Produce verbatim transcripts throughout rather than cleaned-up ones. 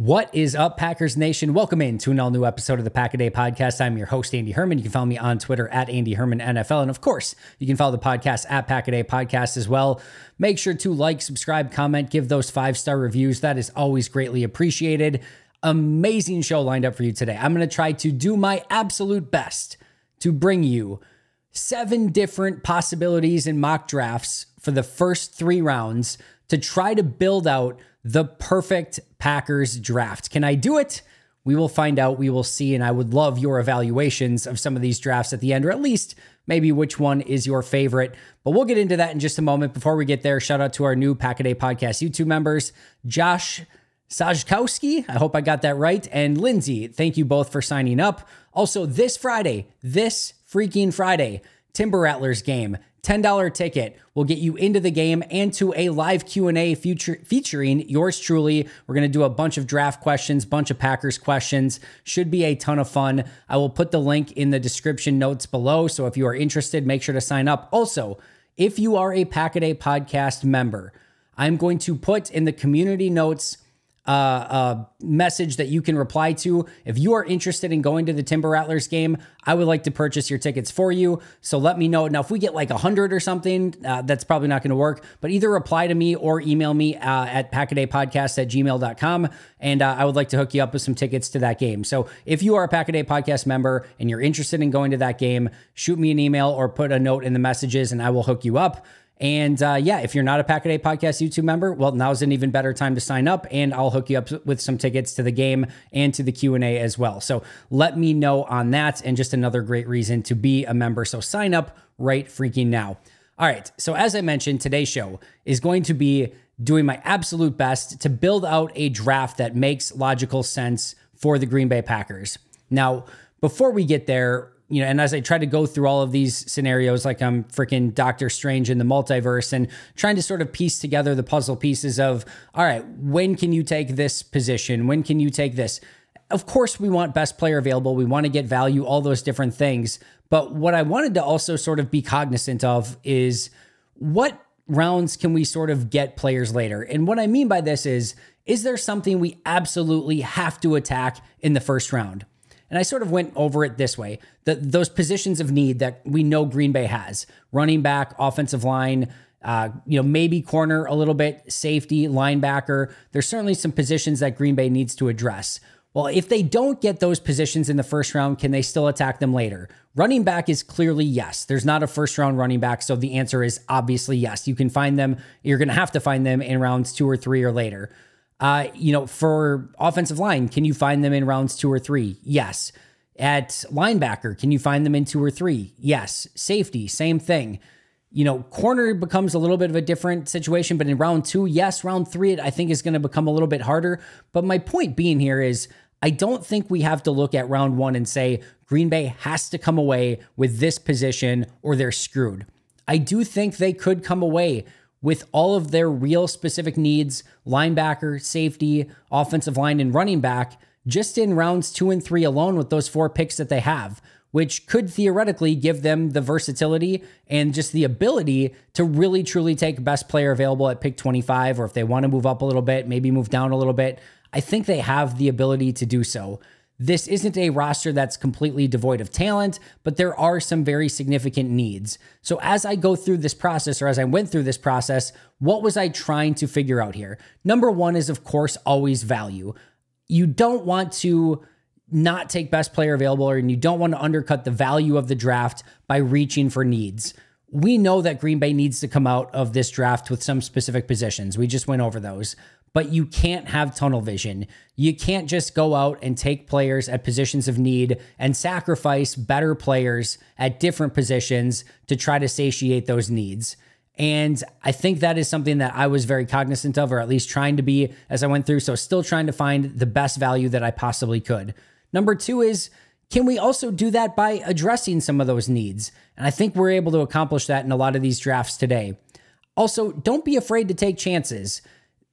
What is up, Packers Nation? Welcome in to an all-new episode of the Pack-A-Day Podcast. I'm your host, Andy Herman. You can follow me on Twitter at Andy Herman N F L. And of course, you can follow the podcast at Pack-A-Day Podcast as well. Make sure to like, subscribe, comment, give those five-star reviews. That is always greatly appreciated. Amazing show lined up for you today. I'm going to try to do my absolute best to bring you seven different possibilities in mock drafts for the first three rounds to try to build out the perfect Packers draft. Can I do it? We will find out. We will see. And I would love your evaluations of some of these drafts at the end, or at least maybe which one is your favorite. But we'll get into that in just a moment. Before we get there, shout out to our new Pack-A-Day Podcast YouTube members, Josh Sajkowski, I hope I got that right, and Lindsay. Thank you both for signing up. Also, this Friday, this freaking Friday, Timber Rattlers game. ten dollar ticket will get you into the game and to a live Q and A feature, featuring yours truly. We're going to do a bunch of draft questions, bunch of Packers questions. Should be a ton of fun. I will put the link in the description notes below. So if you are interested, make sure to sign up. Also, if you are a Pack-A-Day Podcast member, I'm going to put in the community notes uh, uh, message that you can reply to. If you are interested in going to the Timber Rattlers game, I would like to purchase your tickets for you. So let me know. Now, if we get like a hundred or something, uh, that's probably not going to work, but either reply to me or email me, uh, at packadaypodcast at gmail dot com. And, uh, I would like to hook you up with some tickets to that game. So if you are a Pack-A-Day Podcast member and you're interested in going to that game, shoot me an email or put a note in the messages and I will hook you up. And uh, yeah, if you're not a Pack-A-Day Podcast YouTube member, well, now's an even better time to sign up and I'll hook you up with some tickets to the game and to the Q and A as well. So let me know on that, and just another great reason to be a member. So sign up right freaking now. All right. So as I mentioned, today's show is going to be doing my absolute best to build out a draft that makes logical sense for the Green Bay Packers. Now, before we get there, you know, and as I try to go through all of these scenarios, like I'm freaking Doctor Strange in the multiverse and trying to sort of piece together the puzzle pieces of, all right, when can you take this position? When can you take this? Of course, we want best player available. We want to get value, all those different things. But what I wanted to also sort of be cognizant of is what rounds can we sort of get players later? And what I mean by this is, is there something we absolutely have to attack in the first round? And I sort of went over it this way, the, those positions of need that we know Green Bay has: running back, offensive line, uh, you know, maybe corner a little bit, safety, linebacker. There's certainly some positions that Green Bay needs to address. Well, if they don't get those positions in the first round, can they still attack them later? Running back is clearly yes. There's not a first round running back. So the answer is obviously yes. You can find them. You're going to have to find them in rounds two or three or later. Uh, you know, for offensive line, can you find them in rounds two or three? Yes. At linebacker, can you find them in two or three? Yes. Safety, same thing. You know, corner becomes a little bit of a different situation, but in round two, yes. Round three, I think, is going to become a little bit harder. But my point being here is, I don't think we have to look at round one and say Green Bay has to come away with this position or they're screwed. I do think they could come away with all of their real specific needs, linebacker, safety, offensive line, and running back, just in rounds two and three alone with those four picks that they have, which could theoretically give them the versatility and just the ability to really, truly take best player available at pick twenty-five, or if they want to move up a little bit, maybe move down a little bit. I think they have the ability to do so. This isn't a roster that's completely devoid of talent, but there are some very significant needs. So as I go through this process, or as I went through this process, what was I trying to figure out here? Number one is, of course, always value. You don't want to not take best player available, and you don't want to undercut the value of the draft by reaching for needs. We know that Green Bay needs to come out of this draft with some specific positions. We just went over those. But you can't have tunnel vision. You can't just go out and take players at positions of need and sacrifice better players at different positions to try to satiate those needs. And I think that is something that I was very cognizant of, or at least trying to be as I went through. So still trying to find the best value that I possibly could. Number two is, can we also do that by addressing some of those needs? And I think we're able to accomplish that in a lot of these drafts today. Also, don't be afraid to take chances.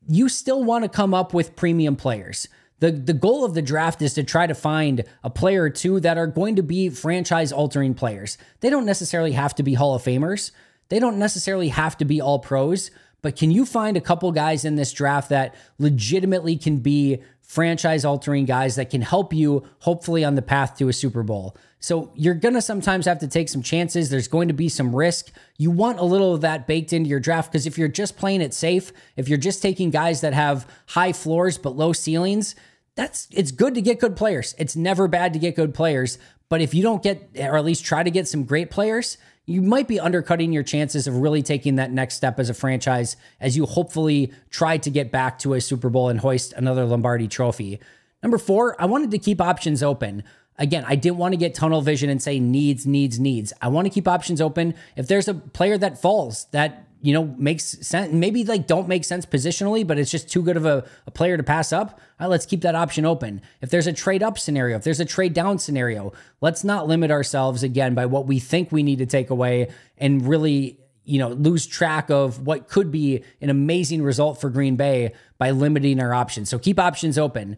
You still want to come up with premium players. The, the goal of the draft is to try to find a player or two that are going to be franchise-altering players. They don't necessarily have to be Hall of Famers. They don't necessarily have to be all pros, but can you find a couple guys in this draft that legitimately can be franchise-altering guys that can help you, hopefully, on the path to a Super Bowl? So you're going to sometimes have to take some chances. There's going to be some risk. You want a little of that baked into your draft, because if you're just playing it safe, if you're just taking guys that have high floors but low ceilings, that's it's good to get good players. It's never bad to get good players. But if you don't get, or at least try to get some great players, you might be undercutting your chances of really taking that next step as a franchise as you hopefully try to get back to a Super Bowl and hoist another Lombardi trophy. Number four, I wanted to keep options open. Again, I didn't want to get tunnel vision and say needs, needs, needs. I want to keep options open. If there's a player that falls that, you know, makes sense, maybe like don't make sense positionally, but it's just too good of a, a player to pass up. All right, let's keep that option open. If there's a trade up scenario, if there's a trade down scenario, let's not limit ourselves again by what we think we need to take away and really, you know, lose track of what could be an amazing result for Green Bay by limiting our options. So keep options open.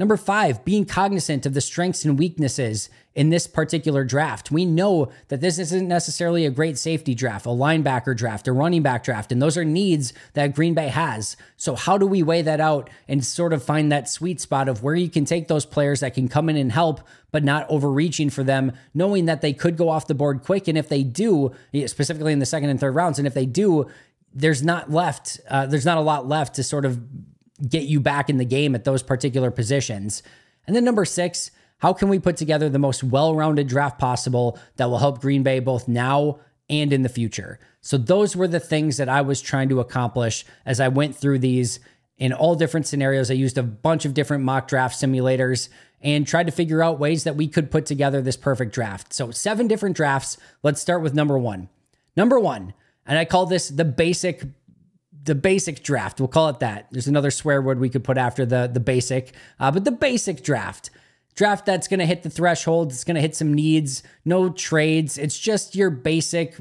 Number five, being cognizant of the strengths and weaknesses in this particular draft. We know that this isn't necessarily a great safety draft, a linebacker draft, a running back draft, and those are needs that Green Bay has. So how do we weigh that out and sort of find that sweet spot of where you can take those players that can come in and help, but not overreaching for them, knowing that they could go off the board quick? And if they do, specifically in the second and third rounds, and if they do, there's not left, uh, there's not a lot left to sort of get you back in the game at those particular positions. And then number six, how can we put together the most well-rounded draft possible that will help Green Bay both now and in the future? So those were the things that I was trying to accomplish as I went through these in all different scenarios. I used a bunch of different mock draft simulators and tried to figure out ways that we could put together this perfect draft. So seven different drafts. Let's start with number one. Number one, and I call this the basic the basic draft. We'll call it that. There's another swear word we could put after the, the basic, uh, but the basic draft. Draft that's going to hit the threshold. It's going to hit some needs, no trades. It's just your basic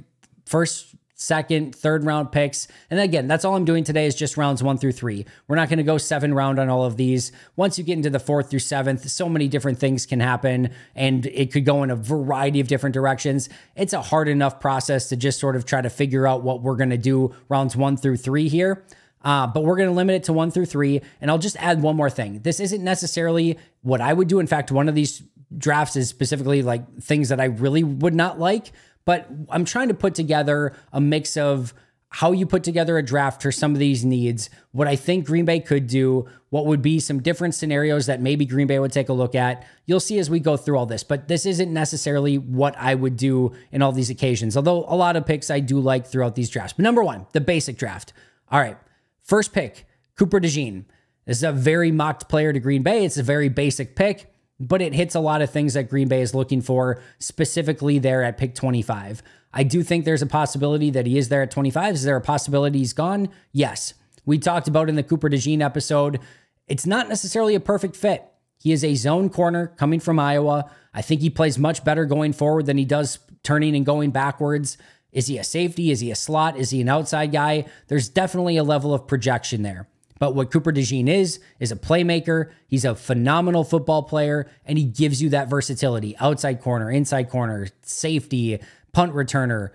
first, second, third round picks. And again, that's all I'm doing today is just rounds one through three. We're not going to go seven round on all of these. Once you get into the fourth through seventh, so many different things can happen and it could go in a variety of different directions. It's a hard enough process to just sort of try to figure out what we're going to do rounds one through three here. Uh, but we're going to limit it to one through three. And I'll just add one more thing. This isn't necessarily what I would do. In fact, one of these drafts is specifically like things that I really would not like. But I'm trying to put together a mix of how you put together a draft for some of these needs, what I think Green Bay could do, what would be some different scenarios that maybe Green Bay would take a look at. You'll see as we go through all this, but this isn't necessarily what I would do in all these occasions, although a lot of picks I do like throughout these drafts. But number one, the basic draft. All right, first pick, Cooper DeJean. This is a very mocked player to Green Bay. It's a very basic pick, but it hits a lot of things that Green Bay is looking for, specifically there at pick twenty-five. I do think there's a possibility that he is there at twenty-five. Is there a possibility he's gone? Yes. We talked about in the Cooper DeJean episode, it's not necessarily a perfect fit. He is a zone corner coming from Iowa. I think he plays much better going forward than he does turning and going backwards. Is he a safety? Is he a slot? Is he an outside guy? There's definitely a level of projection there. But what Cooper DeJean is, is a playmaker. He's a phenomenal football player, and he gives you that versatility. Outside corner, inside corner, safety, punt returner.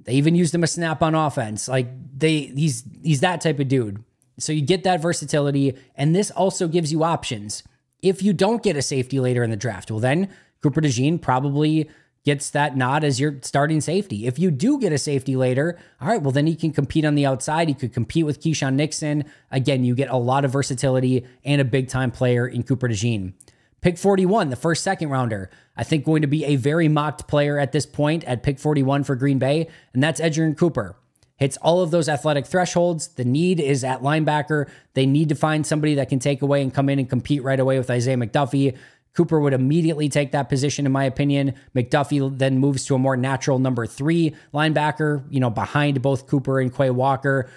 They even used him a snap on offense. Like they, he's, he's that type of dude. So you get that versatility, and this also gives you options. If you don't get a safety later in the draft, well then Cooper DeJean probably gets that nod as your starting safety. If you do get a safety later, all right, well, then he can compete on the outside. He could compete with Keyshawn Nixon. Again, you get a lot of versatility and a big-time player in Cooper DeJean. Pick forty-one, the first second-rounder, I think going to be a very mocked player at this point at pick forty-one for Green Bay, and that's Edgerrin Cooper. Hits all of those athletic thresholds. The need is at linebacker. They need to find somebody that can take away and come in and compete right away with Isaiah McDuffie. Cooper would immediately take that position, in my opinion. McDuffie then moves to a more natural number three linebacker, you know, behind both Cooper and Quay Walker.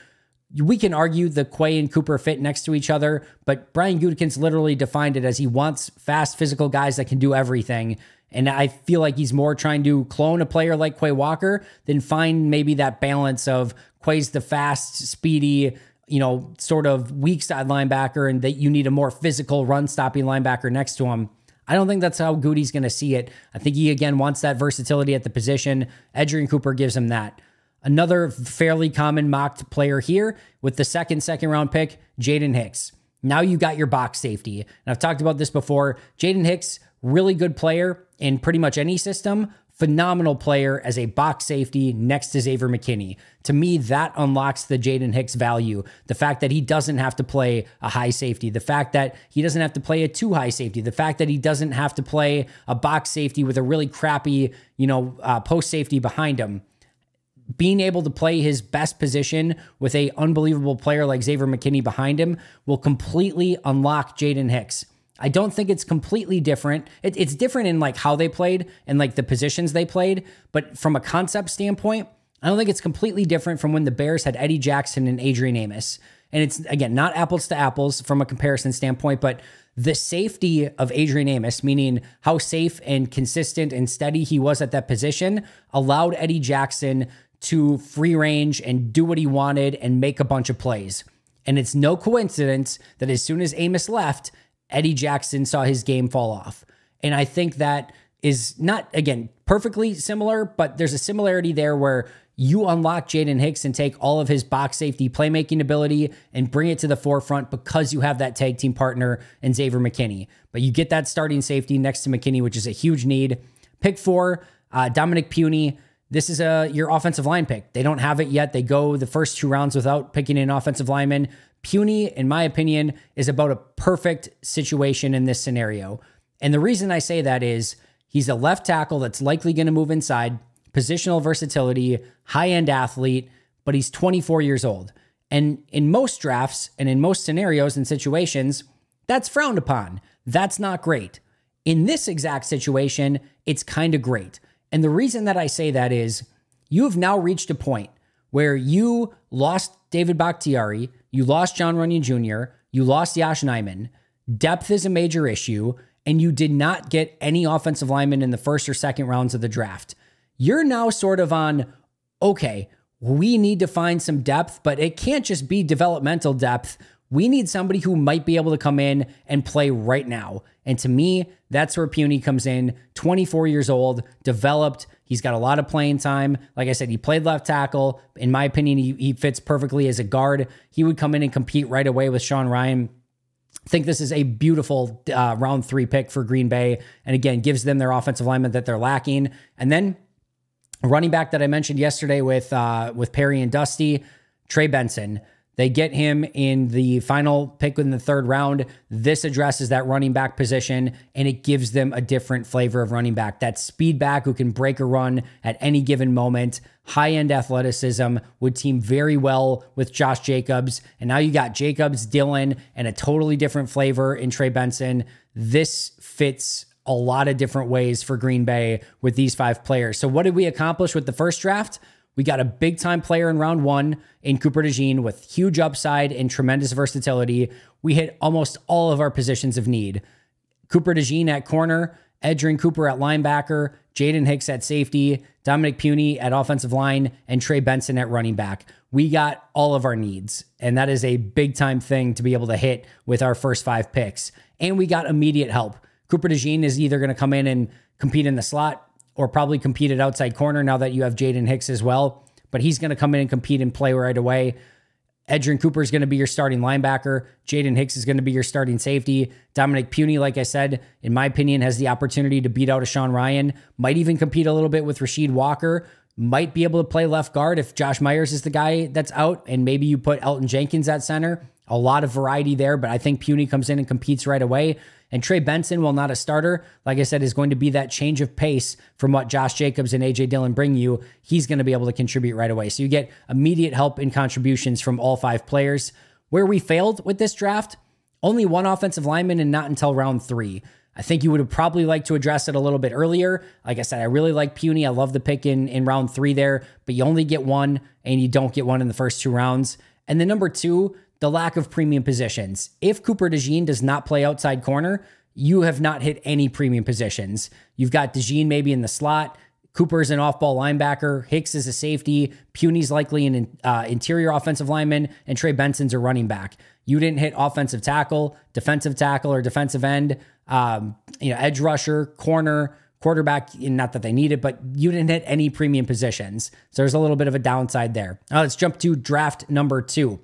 We can argue the Quay and Cooper fit next to each other, but Brian Gutekunst literally defined it as he wants fast, physical guys that can do everything. And I feel like he's more trying to clone a player like Quay Walker than find maybe that balance of Quay's the fast, speedy, you know, sort of weak side linebacker, and that you need a more physical run-stopping linebacker next to him. I don't think that's how Goody's going to see it. I think he, again, wants that versatility at the position. Edgerrin Cooper gives him that. Another fairly common mocked player here with the second, second round pick, Jaden Hicks. Now you got your box safety. And I've talked about this before. Jaden Hicks, really good player in pretty much any system. Phenomenal player as a box safety next to Xavier McKinney. To me, that unlocks the Jaden Hicks value. The fact that he doesn't have to play a high safety. The fact that he doesn't have to play a too high safety. The fact that he doesn't have to play a box safety with a really crappy, you know, uh, post safety behind him. Being able to play his best position with an unbelievable player like Xavier McKinney behind him will completely unlock Jaden Hicks. I don't think it's completely different. It, it's different in like how they played and like the positions they played. But from a concept standpoint, I don't think it's completely different from when the Bears had Eddie Jackson and Adrian Amos. And it's, again, not apples to apples from a comparison standpoint, but the safety of Adrian Amos, meaning how safe and consistent and steady he was at that position, allowed Eddie Jackson to free range and do what he wanted and make a bunch of plays. And it's no coincidence that as soon as Amos left, Eddie Jackson saw his game fall off. And I think that is not, again, perfectly similar, but there's a similarity there where you unlock Jaden Hicks and take all of his box safety playmaking ability and bring it to the forefront because you have that tag team partner in Xavier McKinney. But you get that starting safety next to McKinney, which is a huge need. Pick four, uh, Dominic Puni. This is a, your offensive line pick. They don't have it yet. They go the first two rounds without picking an offensive lineman. Puni, in my opinion, is about a perfect situation in this scenario. And the reason I say that is he's a left tackle that's likely going to move inside, positional versatility, high-end athlete, but he's twenty-four years old. And in most drafts and in most scenarios and situations, that's frowned upon. That's not great. In this exact situation, it's kind of great. And the reason that I say that is you have now reached a point where you lost David Bakhtiari, you lost John Runyon Junior, you lost Josh Nyman. Depth is a major issue, and you did not get any offensive linemen in the first or second rounds of the draft. You're now sort of on, okay, we need to find some depth, but it can't just be developmental depth. We need somebody who might be able to come in and play right now. And to me, that's where Puni comes in, twenty-four years old, developed. He's got a lot of playing time. Like I said, he played left tackle. In my opinion, he, he fits perfectly as a guard. He would come in and compete right away with Sean Ryan. I think this is a beautiful uh, round three pick for Green Bay. And again, gives them their offensive lineman that they're lacking. And then running back that I mentioned yesterday with, uh, with Perry and Dusty, Trey Benson. They get him in the final pick in the third round. This addresses that running back position, and it gives them a different flavor of running back. That speed back who can break a run at any given moment. High-end athleticism would team very well with Josh Jacobs. And now you got Jacobs, Dillon, and a totally different flavor in Trey Benson. This fits a lot of different ways for Green Bay with these five players. So what did we accomplish with the first draft? We got a big-time player in round one in Cooper DeJean with huge upside and tremendous versatility. We hit almost all of our positions of need. Cooper DeJean at corner, Edgerrin Cooper at linebacker, Jaden Hicks at safety, Dominic Puni at offensive line, and Trey Benson at running back. We got all of our needs, and that is a big-time thing to be able to hit with our first five picks. And we got immediate help. Cooper DeJean is either going to come in and compete in the slot, or probably compete at outside corner now that you have Jaden Hicks as well. But he's going to come in and compete and play right away. Edgerrin Cooper is going to be your starting linebacker. Jaden Hicks is going to be your starting safety. Dominic Puni, like I said, in my opinion, has the opportunity to beat out a Sean Ryan. Might even compete a little bit with Rasheed Walker. Might be able to play left guard if Josh Myers is the guy that's out. And maybe you put Elton Jenkins at center. A lot of variety there, but I think Puni comes in and competes right away. And Trey Benson, while not a starter, like I said, is going to be that change of pace from what Josh Jacobs and A J Dillon bring you. He's going to be able to contribute right away. So you get immediate help and contributions from all five players. Where we failed with this draft, only one offensive lineman and not until round three. I think you would have probably liked to address it a little bit earlier. Like I said, I really like Puni. I love the pick in, in round three there, but you only get one and you don't get one in the first two rounds. And then number two, the lack of premium positions. If Cooper DeJean does not play outside corner, you have not hit any premium positions. You've got DeJean maybe in the slot. Cooper's an off-ball linebacker. Hicks is a safety. Puni's likely an uh, interior offensive lineman. And Trey Benson's a running back. You didn't hit offensive tackle, defensive tackle, or defensive end, um, you know, edge rusher, corner, quarterback, not that they need it, but you didn't hit any premium positions. So there's a little bit of a downside there. Now let's jump to draft number two.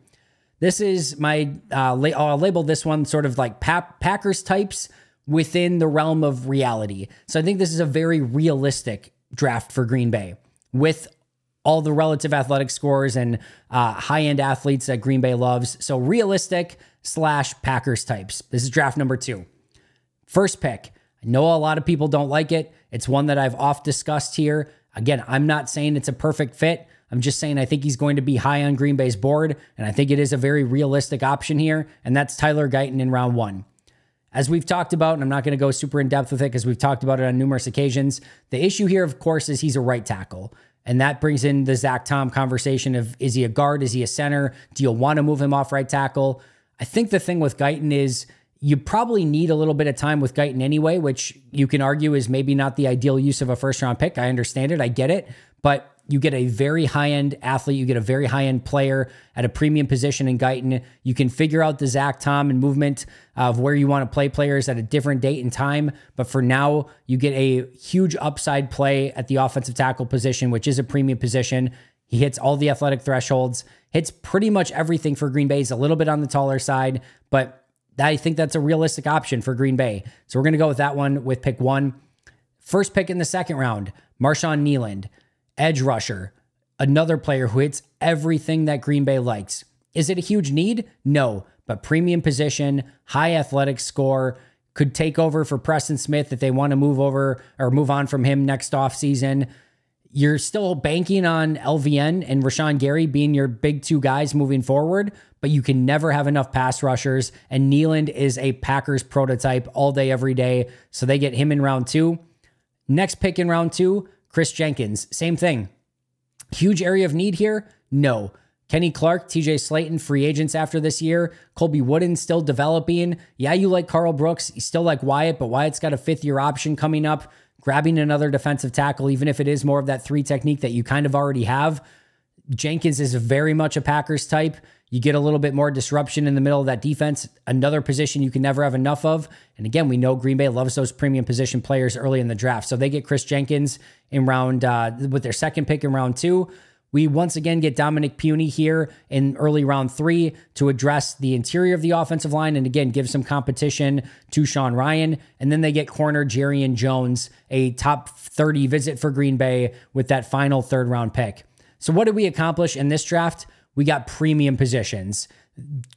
This is my, uh, la I'll label this one sort of like pap Packers types within the realm of reality. So I think this is a very realistic draft for Green Bay with all the relative athletic scores and uh, high-end athletes that Green Bay loves. So realistic slash Packers types. This is draft number two. First pick. I know a lot of people don't like it. It's one that I've oft discussed here. Again, I'm not saying it's a perfect fit. I'm just saying I think he's going to be high on Green Bay's board, and I think it is a very realistic option here, and that's Tyler Guyton in round one. As we've talked about, and I'm not going to go super in-depth with it because we've talked about it on numerous occasions, the issue here, of course, is he's a right tackle. And that brings in the Zach Tom conversation of, is he a guard? Is he a center? Do you want to move him off right tackle? I think the thing with Guyton is you probably need a little bit of time with Guyton anyway, which you can argue is maybe not the ideal use of a first-round pick. I understand it. I get it. But you get a very high-end athlete. You get a very high-end player at a premium position in Guyton. You can figure out the Zach Tom and movement of where you want to play players at a different date and time. But for now, you get a huge upside play at the offensive tackle position, which is a premium position. He hits all the athletic thresholds, hits pretty much everything for Green Bay. He's a little bit on the taller side, but I think that's a realistic option for Green Bay. So we're going to go with that one with pick one. First pick in the second round, Marshawn Kneeland. Edge rusher, another player who hits everything that Green Bay likes. Is it a huge need? No, but premium position, high athletic score, could take over for Preston Smith if they want to move over or move on from him next offseason. You're still banking on L V N and Rashawn Gary being your big two guys moving forward, but you can never have enough pass rushers, and Kneeland is a Packers prototype all day, every day, so they get him in round two. Next pick in round two, Chris Jenkins, same thing. Huge area of need here? No. Kenny Clark, T J Slayton, free agents after this year. Colby Wooden still developing. Yeah, you like Carl Brooks. You still like Wyatt, but Wyatt's got a fifth-year option coming up. Grabbing another defensive tackle, even if it is more of that three technique that you kind of already have. Jenkins is very much a Packers type. You get a little bit more disruption in the middle of that defense. Another position you can never have enough of. And again, we know Green Bay loves those premium position players early in the draft. So they get Chris Jenkins in round uh, with their second pick in round two. We once again get Dominic Puni here in early round three to address the interior of the offensive line and again give some competition to Sean Ryan. And then they get corner Jerrion Jones, a top thirty visit for Green Bay with that final third round pick. So what did we accomplish in this draft? We got premium positions.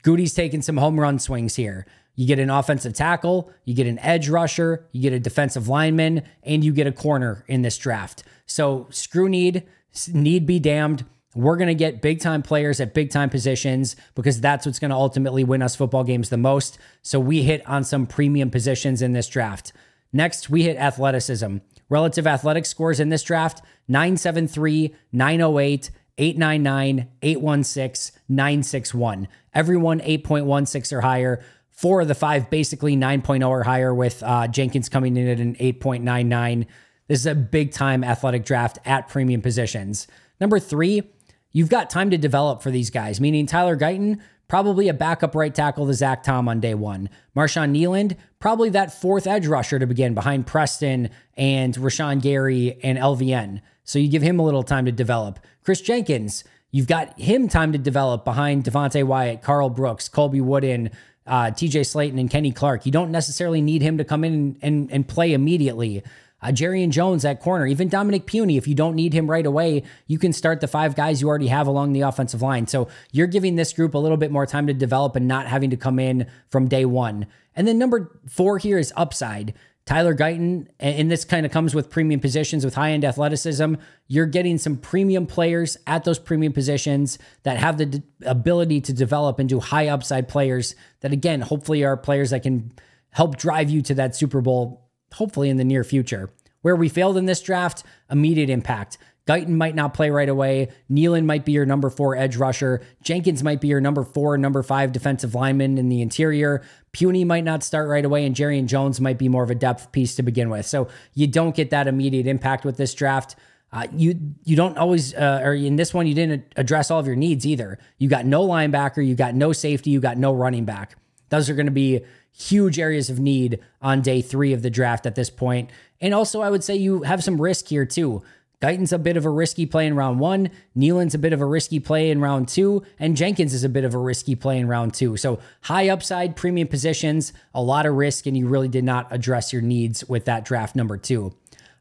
Goody's taking some home run swings here. You get an offensive tackle, you get an edge rusher, you get a defensive lineman, and you get a corner in this draft. So screw need, need be damned. We're going to get big-time players at big-time positions because that's what's going to ultimately win us football games the most. So we hit on some premium positions in this draft. Next, we hit athleticism. Relative athletic scores in this draft, nine seven three, nine oh eight, eight ninety-nine, eight sixteen, nine sixty-one. Everyone eight point one six or higher. Four of the five basically nine point oh or higher with uh, Jenkins coming in at an eight point nine nine. This is a big-time athletic draft at premium positions. Number three, you've got time to develop for these guys, meaning Tyler Guyton, probably a backup right tackle to Zach Tom on day one. Marshawn Kneeland, probably that fourth edge rusher to begin behind Preston and Rashawn Gary and L V N. So you give him a little time to develop. Chris Jenkins, you've got him time to develop behind Devontae Wyatt, Carl Brooks, Colby Wooden, uh, T J Slayton, and Kenny Clark. You don't necessarily need him to come in and, and, and play immediately. Uh, Jerrion Jones at corner, even Dominic Puni, if you don't need him right away, you can start the five guys you already have along the offensive line. So you're giving this group a little bit more time to develop and not having to come in from day one. And then number four here is upside. Tyler Guyton, and this kind of comes with premium positions with high-end athleticism. You're getting some premium players at those premium positions that have the ability to develop into high upside players that, again, hopefully are players that can help drive you to that Super Bowl, hopefully in the near future. Where we failed in this draft, immediate impact. Guyton might not play right away. Kneeland might be your number four edge rusher. Jenkins might be your number four, number five defensive lineman in the interior. Puni might not start right away, and Jerrion Jones might be more of a depth piece to begin with. So you don't get that immediate impact with this draft. Uh, you you don't always, uh, or in this one, you didn't address all of your needs either. You got no linebacker, you got no safety, you got no running back. Those are going to be huge areas of need on day three of the draft at this point. And also, I would say you have some risk here too. Guyton's a bit of a risky play in round one. Kneeland's a bit of a risky play in round two. And Jenkins is a bit of a risky play in round two. So high upside, premium positions, a lot of risk, and you really did not address your needs with that draft number two. All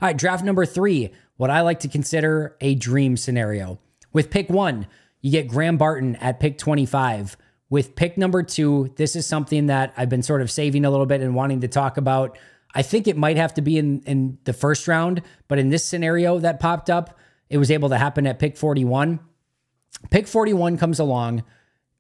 right, draft number three, what I like to consider a dream scenario. With pick one, you get Graham Barton at pick twenty-five. With pick number two, this is something that I've been sort of saving a little bit and wanting to talk about. I think it might have to be in, in the first round, but in this scenario that popped up, it was able to happen at pick forty-one. Pick forty-one comes along.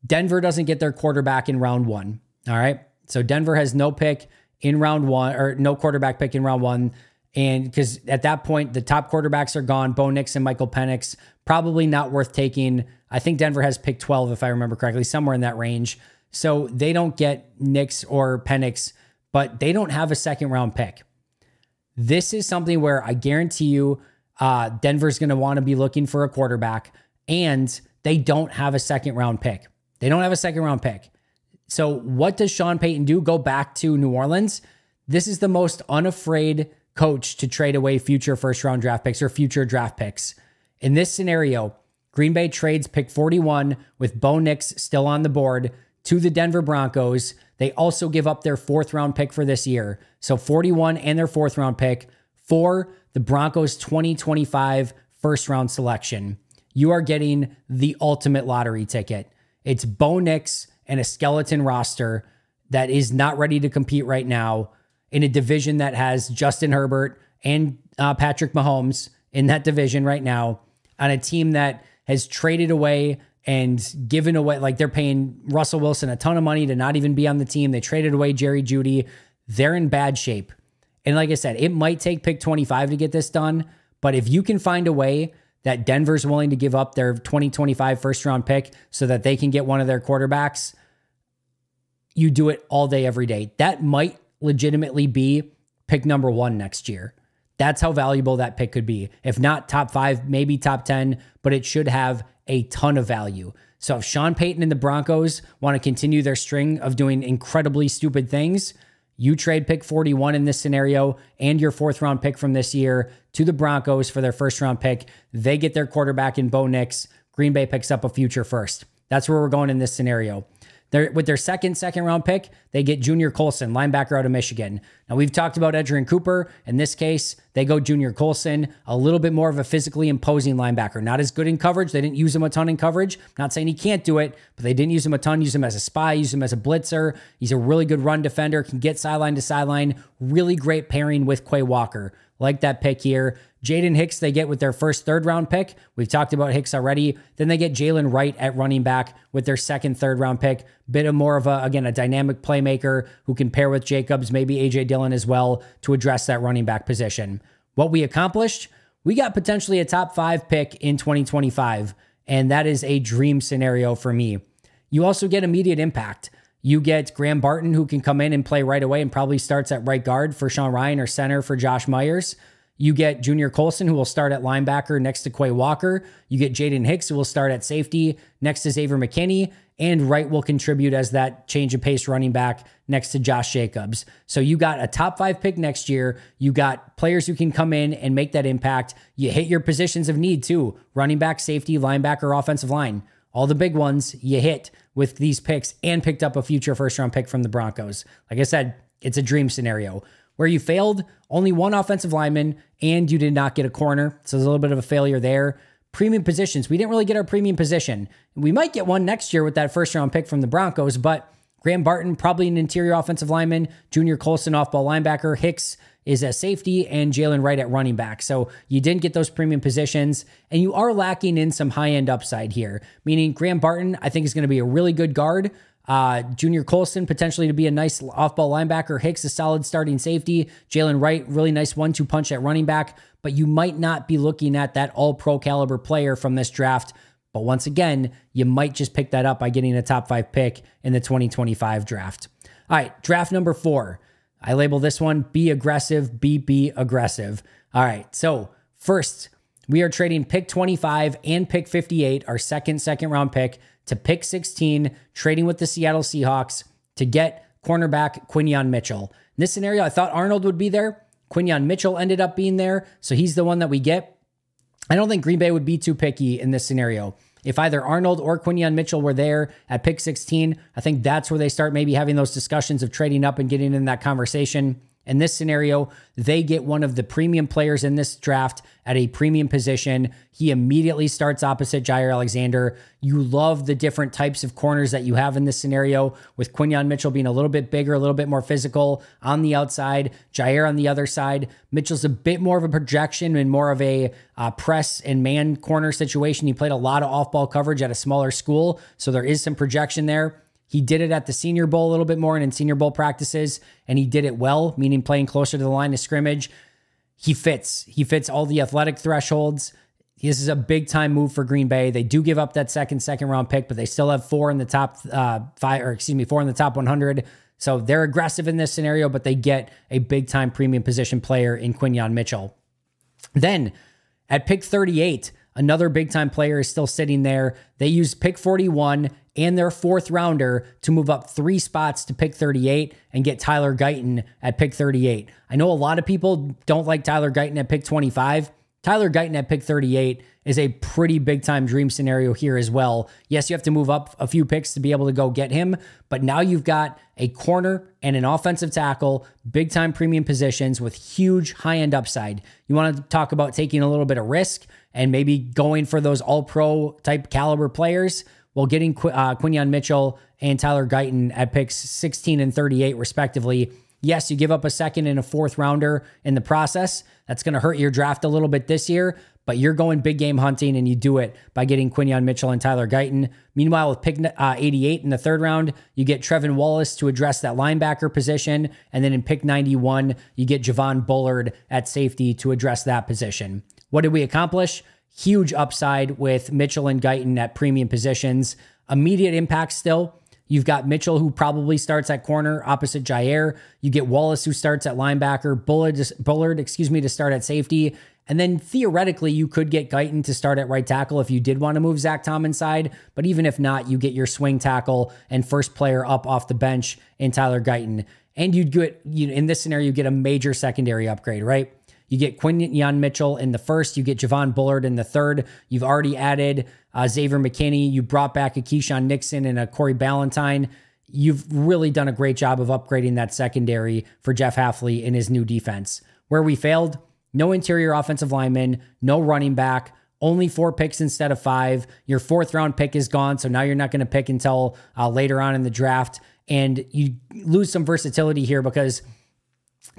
Denver doesn't get their quarterback in round one. All right. So Denver has no pick in round one, or no quarterback pick in round one. And because at that point, the top quarterbacks are gone. Bo Nix and Michael Penix, probably not worth taking. I think Denver has pick twelve, if I remember correctly, somewhere in that range. So they don't get Nix or Penix, but they don't have a second round pick. This is something where I guarantee you uh, Denver's going to want to be looking for a quarterback, and they don't have a second round pick. They don't have a second round pick. So what does Sean Payton do? Go back to New Orleans. This is the most unafraid coach to trade away future first round draft picks or future draft picks. In this scenario, Green Bay trades pick forty-one with Bo Nix still on the board to the Denver Broncos. They also give up their fourth round pick for this year. So forty-one and their fourth round pick for the Broncos twenty twenty-five first round selection. You are getting the ultimate lottery ticket. It's Bo Nix and a skeleton roster that is not ready to compete right now in a division that has Justin Herbert and uh, Patrick Mahomes in that division right now, on a team that has traded away and given away, like they're paying Russell Wilson a ton of money to not even be on the team. They traded away Jerry Jeudy. They're in bad shape. And like I said, it might take pick twenty-five to get this done, but if you can find a way that Denver's willing to give up their twenty twenty-five first round pick so that they can get one of their quarterbacks, you do it all day, every day. That might legitimately be pick number one next year. That's how valuable that pick could be. If not top five, maybe top ten, but it should have a ton of value. So if Sean Payton and the Broncos want to continue their string of doing incredibly stupid things, you trade pick forty-one in this scenario and your fourth round pick from this year to the Broncos for their first round pick. They get their quarterback in Bo Nix. Green Bay picks up a future first. That's where we're going in this scenario. They're, with their second, second round pick, they get Junior Colson, linebacker out of Michigan. Now, we've talked about Edgerrin Cooper. In this case, they go Junior Colson, a little bit more of a physically imposing linebacker. Not as good in coverage. They didn't use him a ton in coverage. Not saying he can't do it, but they didn't use him a ton. Use him as a spy. Use him as a blitzer. He's a really good run defender. Can get sideline to sideline. Really great pairing with Quay Walker. Like that pick here. Jaden Hicks, they get with their first third round pick. We've talked about Hicks already. Then they get Jalen Wright at running back with their second, third round pick. Bit of more of a, again, a dynamic playmaker who can pair with Jacobs, maybe A J Dillon as well to address that running back position. What we accomplished, we got potentially a top five pick in twenty twenty-five. And that is a dream scenario for me. You also get immediate impact. You get Graham Barton, who can come in and play right away and probably starts at right guard for Sean Ryan or center for Josh Myers. You get Junior Colson, who will start at linebacker next to Quay Walker. You get Jaden Hicks, who will start at safety next to Xavier McKinney. And Wright will contribute as that change of pace running back next to Josh Jacobs. So you got a top five pick next year. You got players who can come in and make that impact. You hit your positions of need too. Running back, safety, linebacker, offensive line. All the big ones you hit with these picks, and picked up a future first round pick from the Broncos. Like I said, it's a dream scenario. Where you failed, only one offensive lineman, and you did not get a corner. So there's a little bit of a failure there. Premium positions. We didn't really get our premium position. We might get one next year with that first round pick from the Broncos, but Graham Barton, probably an interior offensive lineman. Junior Colson, off-ball linebacker. Hicks is a safety, and Jalen Wright at running back. So you didn't get those premium positions, and you are lacking in some high-end upside here, meaning Graham Barton, I think, is going to be a really good guard. Uh, Junior Colson, potentially to be a nice off-ball linebacker. Hicks, a solid starting safety. Jalen Wright, really nice one two punch at running back, but you might not be looking at that all-pro caliber player from this draft. But once again, you might just pick that up by getting a top five pick in the twenty twenty-five draft. All right, draft number four. I label this one, be aggressive, be, be aggressive. All right, so first, we are trading pick twenty-five and pick fifty-eight, our second, second round pick, to pick sixteen, trading with the Seattle Seahawks to get cornerback Quinyon Mitchell. In this scenario, I thought Arnold would be there. Quinyon Mitchell ended up being there, so he's the one that we get. I don't think Green Bay would be too picky in this scenario. If either Arnold or Quinyon Mitchell were there at pick sixteen, I think that's where they start maybe having those discussions of trading up and getting in that conversation. In this scenario, they get one of the premium players in this draft at a premium position. He immediately starts opposite Jaire Alexander. You love the different types of corners that you have in this scenario, with Quinyon Mitchell being a little bit bigger, a little bit more physical on the outside, Jaire on the other side. Mitchell's a bit more of a projection and more of a uh, press and man corner situation. He played a lot of off-ball coverage at a smaller school, so there is some projection there. He did it at the Senior Bowl a little bit more and in Senior Bowl practices, and he did it well, meaning playing closer to the line of scrimmage. He fits. He fits all the athletic thresholds. This is a big-time move for Green Bay. They do give up that second, second-round pick, but they still have four in the top uh, five, or excuse me, four in the top one hundred. So they're aggressive in this scenario, but they get a big-time premium position player in Quinyon Mitchell. Then at pick thirty-eight, another big-time player is still sitting there. They use pick forty-one and their fourth rounder to move up three spots to pick thirty-eight and get Tyler Guyton at pick thirty-eight. I know a lot of people don't like Tyler Guyton at pick twenty-five. Tyler Guyton at pick thirty-eight is a pretty big-time dream scenario here as well. Yes, you have to move up a few picks to be able to go get him, but now you've got a corner and an offensive tackle, big-time premium positions with huge high-end upside. You want to talk about taking a little bit of risk and maybe going for those all-pro type caliber players? Well, getting Qu- uh, Quinyon Mitchell and Tyler Guyton at picks sixteen and thirty-eight, respectively. Yes, you give up a second and a fourth rounder in the process. That's going to hurt your draft a little bit this year, but you're going big game hunting, and you do it by getting Quinyon Mitchell and Tyler Guyton. Meanwhile, with pick uh, eighty-eight in the third round, you get Trevin Wallace to address that linebacker position. And then in pick ninety-one, you get Javon Bullard at safety to address that position. What did we accomplish? Huge upside with Mitchell and Guyton at premium positions. Immediate impact still. You've got Mitchell, who probably starts at corner opposite Jaire. You get Wallace, who starts at linebacker. Bullard, Bullard, excuse me, to start at safety. And then theoretically, you could get Guyton to start at right tackle if you did want to move Zach Tom inside. But even if not, you get your swing tackle and first player up off the bench in Tyler Guyton. And you'd get, you, in this scenario, you get a major secondary upgrade, right? You get Quinyon Mitchell in the first. You get Javon Bullard in the third. You've already added uh, Xavier McKinney. You brought back a Keyshawn Nixon and a Corey Ballantyne. You've really done a great job of upgrading that secondary for Jeff Hafley in his new defense. Where we failed, no interior offensive lineman, no running back, only four picks instead of five. Your fourth round pick is gone, so now you're not going to pick until uh, later on in the draft. And you lose some versatility here because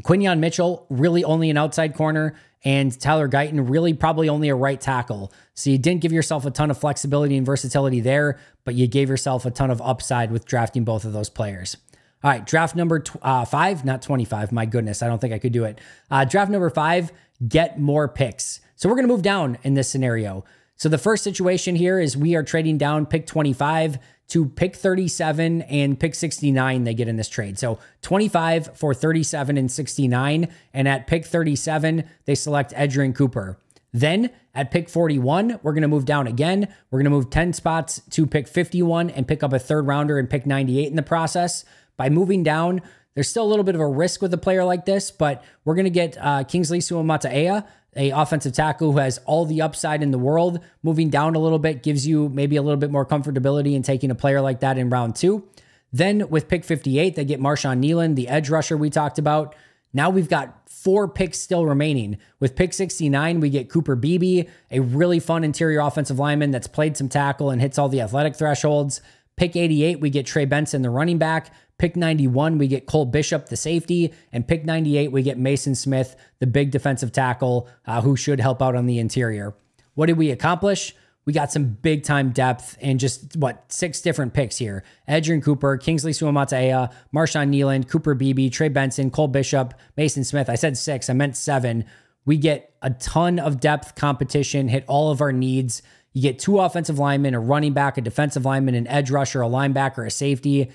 Quinyon Mitchell, really only an outside corner, and Tyler Guyton, really probably only a right tackle. So you didn't give yourself a ton of flexibility and versatility there, but you gave yourself a ton of upside with drafting both of those players. All right, draft number tw- uh, five, not twenty-five. My goodness, I don't think I could do it. Uh, draft number five, get more picks. So we're going to move down in this scenario. So the first situation here is we are trading down pick twenty-five to pick thirty-seven and pick sixty-nine they get in this trade. So twenty-five for thirty-seven and sixty-nine. And at pick thirty-seven, they select Edgerrin Cooper. Then at pick forty-one, we're going to move down again. We're going to move ten spots to pick fifty-one and pick up a third rounder and pick ninety-eight in the process. By moving down, there's still a little bit of a risk with a player like this, but we're going to get uh, Kingsley Suamataia, a offensive tackle who has all the upside in the world. Moving down a little bit gives you maybe a little bit more comfortability in taking a player like that in round two. Then with pick fifty-eight, they get Marshawn Kneeland, the edge rusher we talked about. Now we've got four picks still remaining. With pick sixty-nine, we get Cooper Beebe, a really fun interior offensive lineman that's played some tackle and hits all the athletic thresholds. Pick eighty-eight, we get Trey Benson, the running back. Pick ninety-one, we get Cole Bishop, the safety. And pick ninety-eight, we get Mason Smith, the big defensive tackle uh, who should help out on the interior. What did we accomplish? We got some big-time depth and just, what, six different picks here. Edgerrin Cooper, Kingsley Suamataia, Marshawn Kneeland, Cooper Beebe, Trey Benson, Cole Bishop, Mason Smith. I said six. I meant seven. We get a ton of depth competition, hit all of our needs. You get two offensive linemen, a running back, a defensive lineman, an edge rusher, a linebacker, a safety.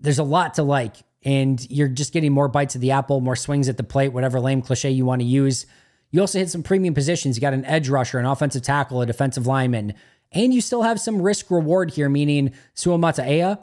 There's a lot to like, and you're just getting more bites of the apple, more swings at the plate, whatever lame cliche you want to use. You also hit some premium positions. You got an edge rusher, an offensive tackle, a defensive lineman, and you still have some risk reward here, meaning Suamataia.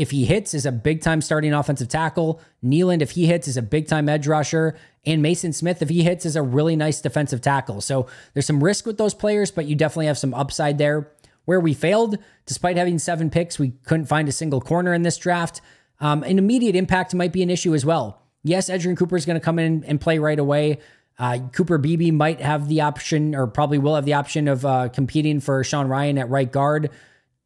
if he hits, is a big-time starting offensive tackle. Kneeland, if he hits, is a big-time edge rusher. And Mason Smith, if he hits, is a really nice defensive tackle. So there's some risk with those players, but you definitely have some upside there. Where we failed, despite having seven picks, we couldn't find a single corner in this draft. Um, an immediate impact might be an issue as well. Yes, Edgerrin Cooper is going to come in and play right away. Uh, Cooper Beebe might have the option, or probably will have the option of uh, competing for Sean Ryan at right guard.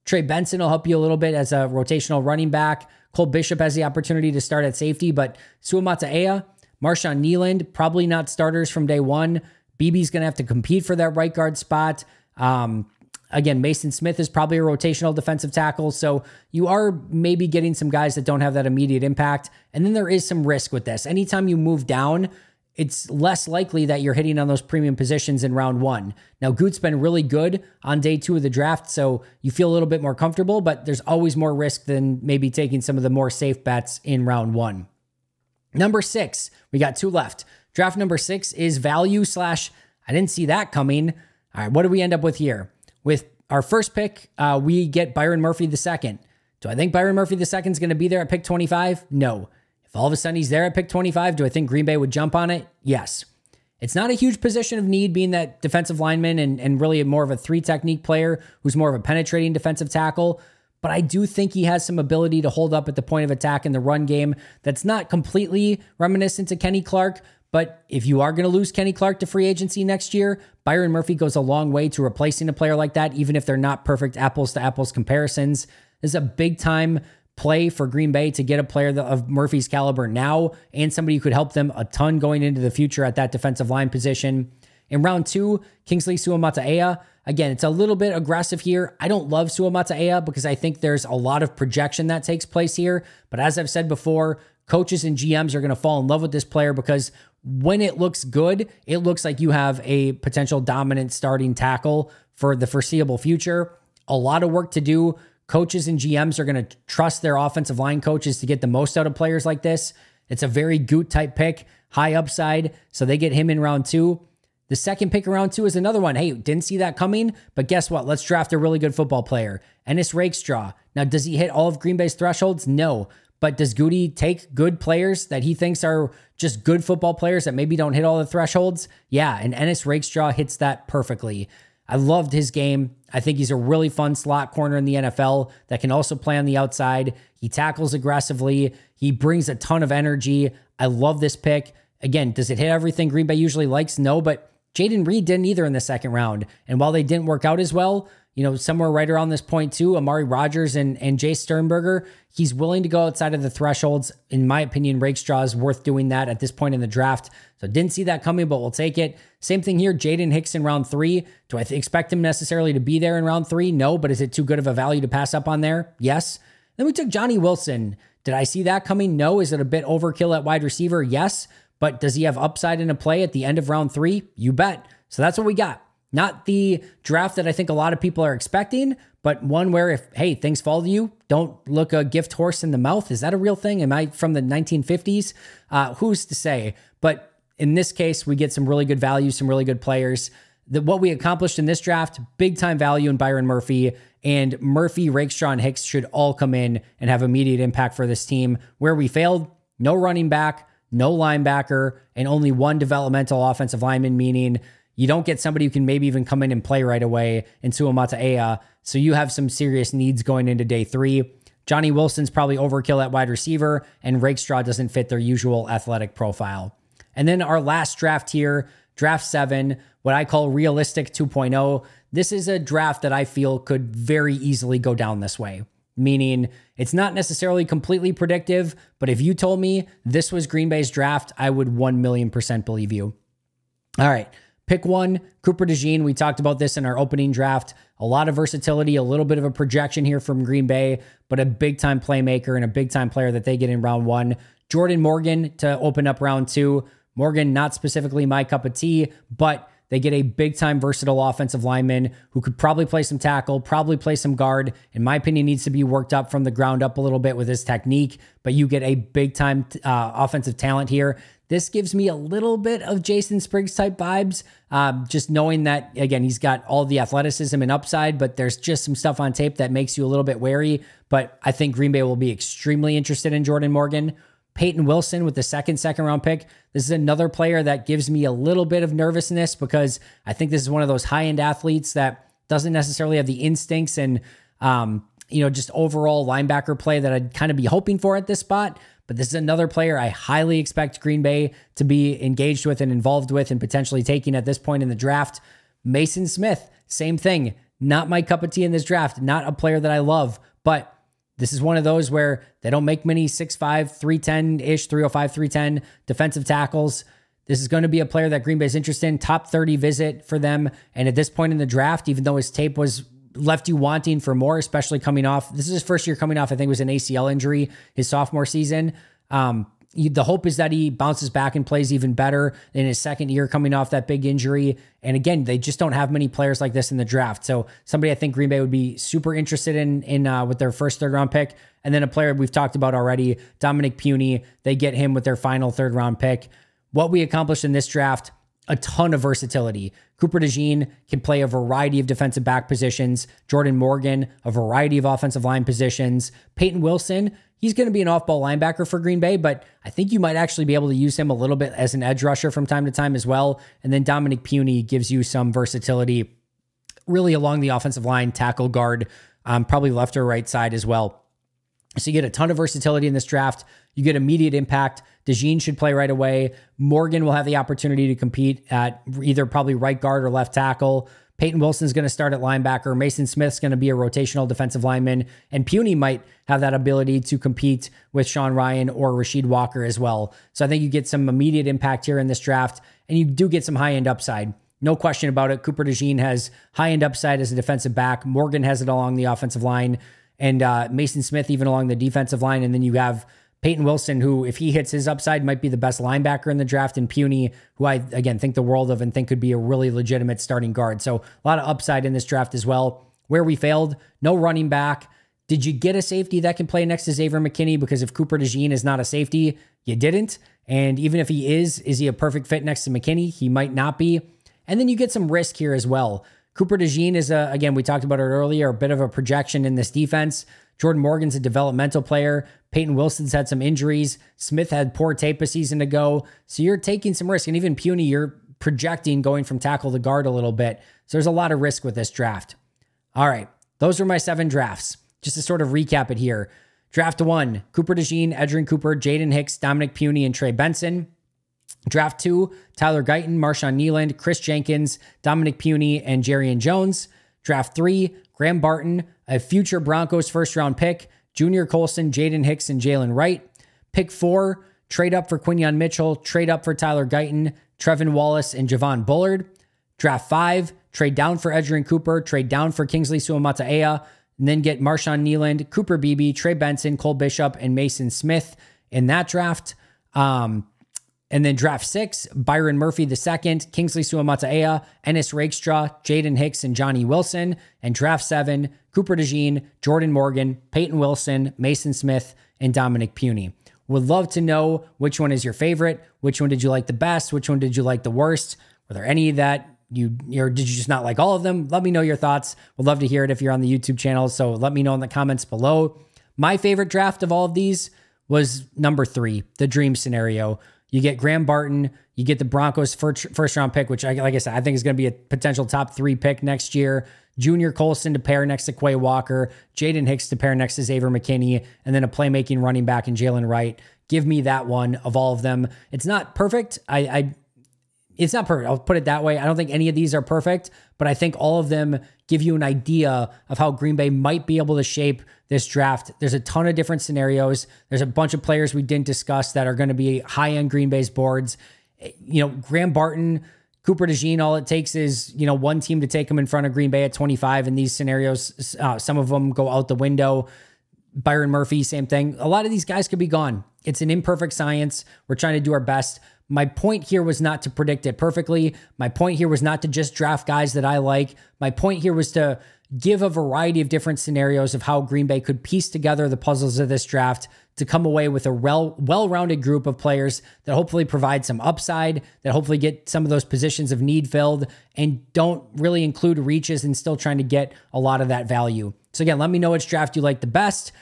Trey Benson will help you a little bit as a rotational running back. Cole Bishop has the opportunity to start at safety, but Suamataia, Marshawn Kneeland, probably not starters from day one. Beebe's going to have to compete for that right guard spot. Um, again, Mason Smith is probably a rotational defensive tackle, so you are maybe getting some guys that don't have that immediate impact. And then there is some risk with this. Anytime you move down, it's less likely that you're hitting on those premium positions in round one. Now, Goot's been really good on day two of the draft, so you feel a little bit more comfortable, but there's always more risk than maybe taking some of the more safe bets in round one. Number six, we got two left. Draft number six is value slash, I didn't see that coming. All right, what do we end up with here? With our first pick, uh, we get Byron Murphy the second. Do I think Byron Murphy the second is going to be there at pick twenty-five? No. All of a sudden he's there at pick twenty-five. Do I think Green Bay would jump on it? Yes. It's not a huge position of need, being that defensive lineman and, and really more of a three technique player who's more of a penetrating defensive tackle. But I do think he has some ability to hold up at the point of attack in the run game. That's not completely reminiscent to Kenny Clark, but if you are going to lose Kenny Clark to free agency next year, Byron Murphy goes a long way to replacing a player like that, even if they're not perfect apples to apples comparisons. This is a big time play for Green Bay to get a player of Murphy's caliber now and somebody who could help them a ton going into the future at that defensive line position. In round two, Kingsley Suamataia. Again, it's a little bit aggressive here. I don't love Suamataia because I think there's a lot of projection that takes place here. But as I've said before, coaches and G Ms are going to fall in love with this player because when it looks good, it looks like you have a potential dominant starting tackle for the foreseeable future. A lot of work to do. Coaches and G Ms are going to trust their offensive line coaches to get the most out of players like this. It's a very Goot type pick, high upside, so they get him in round two. The second pick in round two is another one. Hey, didn't see that coming, but guess what? Let's draft a really good football player, Ennis Rakestraw. Now, does he hit all of Green Bay's thresholds? No, but does Goody take good players that he thinks are just good football players that maybe don't hit all the thresholds? Yeah, and Ennis Rakestraw hits that perfectly. I loved his game. I think he's a really fun slot corner in the N F L that can also play on the outside. He tackles aggressively. He brings a ton of energy. I love this pick. Again, does it hit everything Green Bay usually likes? No, but Jaden Reed didn't either in the second round. And while they didn't work out as well, you know, somewhere right around this point too, Amari Rodgers and, and Jay Sternberger, he's willing to go outside of the thresholds. In my opinion, Rakestraw is worth doing that at this point in the draft. So didn't see that coming, but we'll take it. Same thing here, Jaden Hicks in round three. Do I expect him necessarily to be there in round three? No, but is it too good of a value to pass up on there? Yes. Then we took Johnny Wilson. Did I see that coming? No. Is it a bit overkill at wide receiver? Yes. But does he have upside in a play at the end of round three? You bet. So that's what we got. Not the draft that I think a lot of people are expecting, but one where if, hey, things fall to you, don't look a gift horse in the mouth. Is that a real thing? Am I from the nineteen fifties? Uh, who's to say? But in this case, we get some really good value, some really good players. The, what we accomplished in this draft, big time value in Byron Murphy, and Murphy, Rakestraw, and Hicks should all come in and have immediate impact for this team. Where we failed, no running back, no linebacker, and only one developmental offensive lineman, meaning you don't get somebody who can maybe even come in and play right away in Suamataia. So you have some serious needs going into day three. Johnny Wilson's probably overkill at wide receiver, and Rakestraw doesn't fit their usual athletic profile. And then our last draft here, draft seven, what I call realistic two point oh. This is a draft that I feel could very easily go down this way, meaning it's not necessarily completely predictive, but if you told me this was Green Bay's draft, I would one million percent believe you. All right. Pick one, Cooper DeJean. We talked about this in our opening draft. A lot of versatility, a little bit of a projection here from Green Bay, but a big-time playmaker and a big-time player that they get in round one. Jordan Morgan to open up round two. Morgan, not specifically my cup of tea, but they get a big-time versatile offensive lineman who could probably play some tackle, probably play some guard. In my opinion, needs to be worked up from the ground up a little bit with his technique, but you get a big-time uh, offensive talent here This gives me a little bit of Jason Spriggs type vibes, um, just knowing that, again, he's got all the athleticism and upside, but there's just some stuff on tape that makes you a little bit wary. But I think Green Bay will be extremely interested in Jordan Morgan. Peyton Wilson with the second, second round pick. This is another player that gives me a little bit of nervousness because I think this is one of those high-end athletes that doesn't necessarily have the instincts and, um, you know, just overall linebacker play that I'd kind of be hoping for at this spot. But this is another player I highly expect Green Bay to be engaged with and involved with and potentially taking at this point in the draft. Mason Smith, same thing. Not my cup of tea in this draft. Not a player that I love, but this is one of those where they don't make many six five, three ten-ish, three oh five, three ten defensive tackles. This is going to be a player that Green Bay is interested in. Top thirty visit for them. And at this point in the draft, even though his tape was left you wanting for more, especially coming off, this is his first year coming off, I think it was an A C L injury his sophomore season. Um, you, the hope is that he bounces back and plays even better in his second year coming off that big injury. And again, they just don't have many players like this in the draft. So somebody I think Green Bay would be super interested in, in uh, with their first third round pick. And then a player we've talked about already, Dominic Puni, they get him with their final third round pick. What we accomplished in this draft, a ton of versatility. Cooper DeJean can play a variety of defensive back positions. Jordan Morgan, a variety of offensive line positions. Peyton Wilson, he's going to be an off-ball linebacker for Green Bay, but I think you might actually be able to use him a little bit as an edge rusher from time to time as well. And then Dominic Puni gives you some versatility really along the offensive line, tackle, guard, um, probably left or right side as well. So you get a ton of versatility in this draft. You get immediate impact. DeJean should play right away. Morgan will have the opportunity to compete at either probably right guard or left tackle. Peyton Wilson's going to start at linebacker. Mason Smith's going to be a rotational defensive lineman. And Puni might have that ability to compete with Sean Ryan or Rasheed Walker as well. So I think you get some immediate impact here in this draft. And you do get some high-end upside. No question about it. Cooper DeJean has high-end upside as a defensive back. Morgan has it along the offensive line. And uh, Mason Smith even along the defensive line. And then you have Peyton Wilson, who, if he hits his upside, might be the best linebacker in the draft, and Puni, who I, again, think the world of and think could be a really legitimate starting guard. So a lot of upside in this draft as well. Where we failed, no running back. Did you get a safety that can play next to Xavier McKinney? Because if Cooper DeJean is not a safety, you didn't. And even if he is, is he a perfect fit next to McKinney? He might not be. And then you get some risk here as well. Cooper DeJean is, a, again, we talked about it earlier, a bit of a projection in this defense. Jordan Morgan's a developmental player. Peyton Wilson's had some injuries. Smith had poor tape a season ago. So you're taking some risk. And even Puni, you're projecting going from tackle to guard a little bit. So there's a lot of risk with this draft. All right. Those were my seven drafts. Just to sort of recap it here. Draft one, Cooper DeJean, Edgerrin Cooper, Jaden Hicks, Dominic Puni, and Trey Benson. Draft two, Tyler Guyton, Marshawn Kneeland, Chris Jenkins, Dominic Puni, and Jerrion Jones. Draft three, Graham Barton, a future Broncos first-round pick, Junior Colson, Jaden Hicks, and Jalen Wright. Pick four, trade up for Quinyon Mitchell, trade up for Tyler Guyton, Trevin Wallace, and Javon Bullard. Draft five, trade down for Edgerrin Cooper, trade down for Kingsley Suamataia, and then get Marshawn Kneeland, Cooper Beebe, Trey Benson, Cole Bishop, and Mason Smith in that draft. Um... And then draft six, Byron Murphy the second, Kingsley Suamataia, Ennis Rakestraw, Jaden Hicks, and Johnny Wilson. And draft seven, Cooper DeJean, Jordan Morgan, Peyton Wilson, Mason Smith, and Dominic Puni. Would love to know which one is your favorite. Which one did you like the best? Which one did you like the worst? Were there any that you, or did you just not like all of them? Let me know your thoughts. Would love to hear it if you're on the YouTube channel. So let me know in the comments below. My favorite draft of all of these was number three, the dream scenario. You get Graham Barton, you get the Broncos first round pick, which, I, like I said, I think is going to be a potential top three pick next year. Junior Colson to pair next to Quay Walker, Jaden Hicks to pair next to Xavier McKinney, and then a playmaking running back in Jalen Wright. Give me that one of all of them. It's not perfect. I, I, it's not perfect. I'll put it that way. I don't think any of these are perfect, but I think all of them give you an idea of how Green Bay might be able to shape this draft. There's a ton of different scenarios. There's a bunch of players we didn't discuss that are going to be high on Green Bay's boards. You know, Graham Barton, Cooper DeJean, all it takes is, you know, one team to take him in front of Green Bay at twenty-five. And these scenarios, uh, some of them go out the window. Byron Murphy, same thing. A lot of these guys could be gone. It's an imperfect science. We're trying to do our best, My point here was not to predict it perfectly. My point here was not to just draft guys that I like. My point here was to give a variety of different scenarios of how Green Bay could piece together the puzzles of this draft to come away with a well, well-rounded group of players that hopefully provide some upside, that hopefully get some of those positions of need filled, and don't really include reaches and still trying to get a lot of that value. So again, let me know which draft you like the best.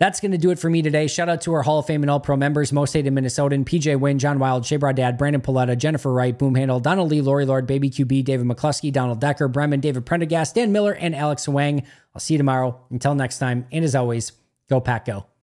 That's going to do it for me today. Shout out to our Hall of Fame and All-Pro members, Most Hated Minnesotan, P J Wynn, John Wild, Shea Broad Dad, Brandon Paletta, Jennifer Wright, Boomhandle, Donald Lee, Lori Lord, Baby Q B, David McCluskey, Donald Decker, Bremen, David Prendergast, Dan Miller, and Alex Wang. I'll see you tomorrow. Until next time, and as always, go Pack Go.